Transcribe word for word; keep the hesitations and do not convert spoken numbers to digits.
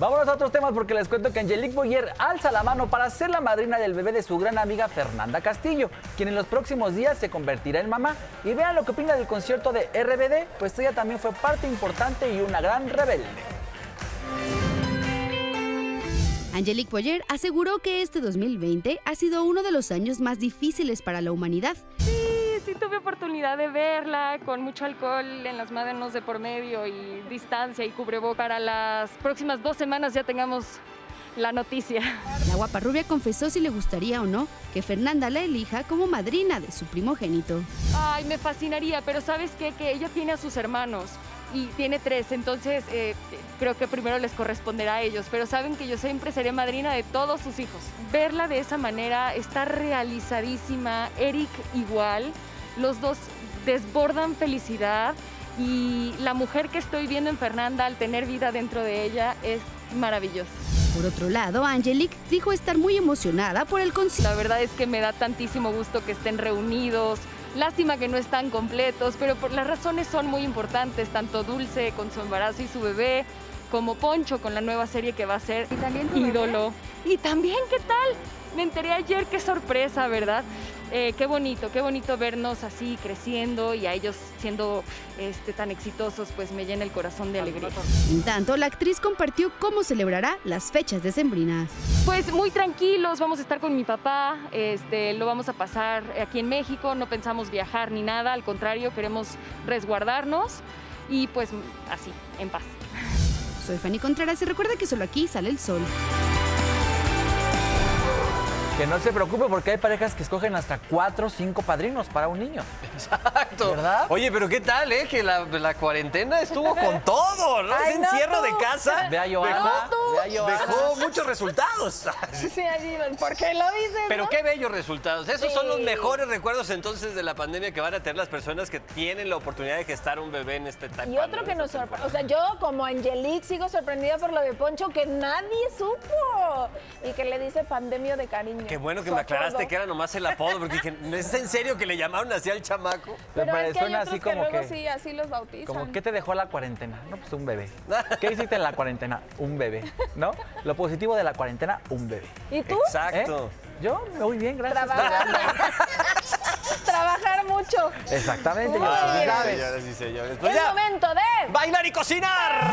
Vámonos a otros temas porque les cuento que Angelique Boyer alza la mano para ser la madrina del bebé de su gran amiga Fernanda Castillo, quien en los próximos días se convertirá en mamá. Y vean lo que opina del concierto de R B D, pues ella también fue parte importante y una gran rebelde. Angelique Boyer aseguró que este dos mil veinte ha sido uno de los años más difíciles para la humanidad. Sí tuve oportunidad de verla con mucho alcohol en las manos de por medio y distancia y cubrebocas. Para las próximas dos semanas ya tengamos la noticia. La guaparrubia confesó si le gustaría o no que Fernanda la elija como madrina de su primogénito. Ay, me fascinaría, pero ¿sabes qué? Que ella tiene a sus hermanos y tiene tres, entonces eh, creo que primero les corresponderá a ellos, pero saben que yo siempre seré madrina de todos sus hijos. Verla de esa manera, está realizadísima, Eric igual. Los dos desbordan felicidad y la mujer que estoy viendo en Fernanda al tener vida dentro de ella es maravillosa. Por otro lado, Angelique dijo estar muy emocionada por el concierto. La verdad es que me da tantísimo gusto que estén reunidos. Lástima que no están completos, pero por las razones son muy importantes, tanto Dulce con su embarazo y su bebé, como Poncho con la nueva serie que va a ser Ídolo. Y también, ¿qué tal? Me enteré ayer, qué sorpresa, ¿verdad? Eh, qué bonito, qué bonito vernos así creciendo y a ellos siendo este, tan exitosos, pues me llena el corazón de alegría. En tanto, la actriz compartió cómo celebrará las fechas decembrinas. Pues muy tranquilos, vamos a estar con mi papá, este, lo vamos a pasar aquí en México, no pensamos viajar ni nada, al contrario, queremos resguardarnos y pues así, en paz. Soy Fanny Contreras y recuerda que solo aquí sale el sol. Que no se preocupe porque hay parejas que escogen hasta cuatro o cinco padrinos para un niño. Exacto. ¿Verdad? Oye, pero qué tal, ¿eh? Que la, la cuarentena estuvo con todo, ¿no? Ay, ese no, encierro tú. de casa. Ve a Joana, no, ve a Joana. Dejó muchos resultados. Sí, allí, ¿por qué lo dices? Pero ¿no? Qué bellos resultados. Esos sí. Son los mejores recuerdos entonces de la pandemia que van a tener las personas que tienen la oportunidad de gestar un bebé en este tiempo. Y otro que nos sorprende. O sea, yo como Angelique sigo sorprendida por lo de Poncho que nadie supo y que le dice pandemia de cariño. Qué bueno que me aclaraste que era nomás el apodo, porque dije, ¿es en serio que le llamaron así al chamaco? Pero es que hay otros así como que luego sí, así los bautizan. Como, ¿qué te dejó la cuarentena? No, pues un bebé. ¿Qué hiciste en la cuarentena? Un bebé, ¿no? Lo positivo de la cuarentena, un bebé. ¿Y tú? Exacto. ¿Eh? Yo, muy bien, gracias. Trabajar mucho. Exactamente. Muy bien. Señores y señores. Pues es momento de bailar y cocinar.